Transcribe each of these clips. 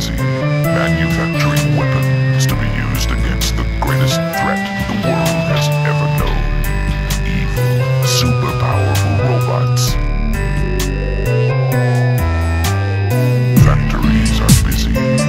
easy, manufacturing weapons to be used against the greatest threat the world has ever known. Evil, super powerful robots. Factories are busy.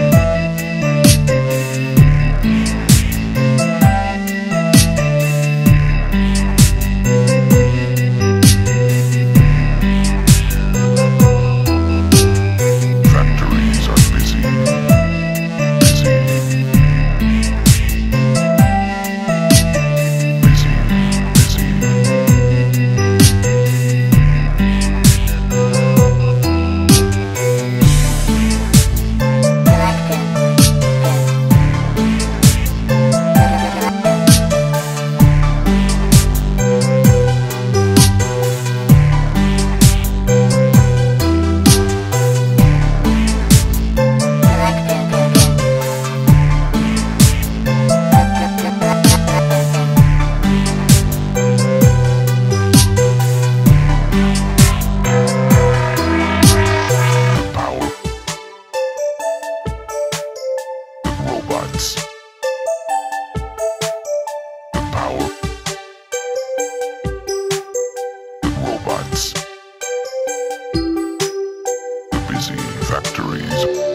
Factories.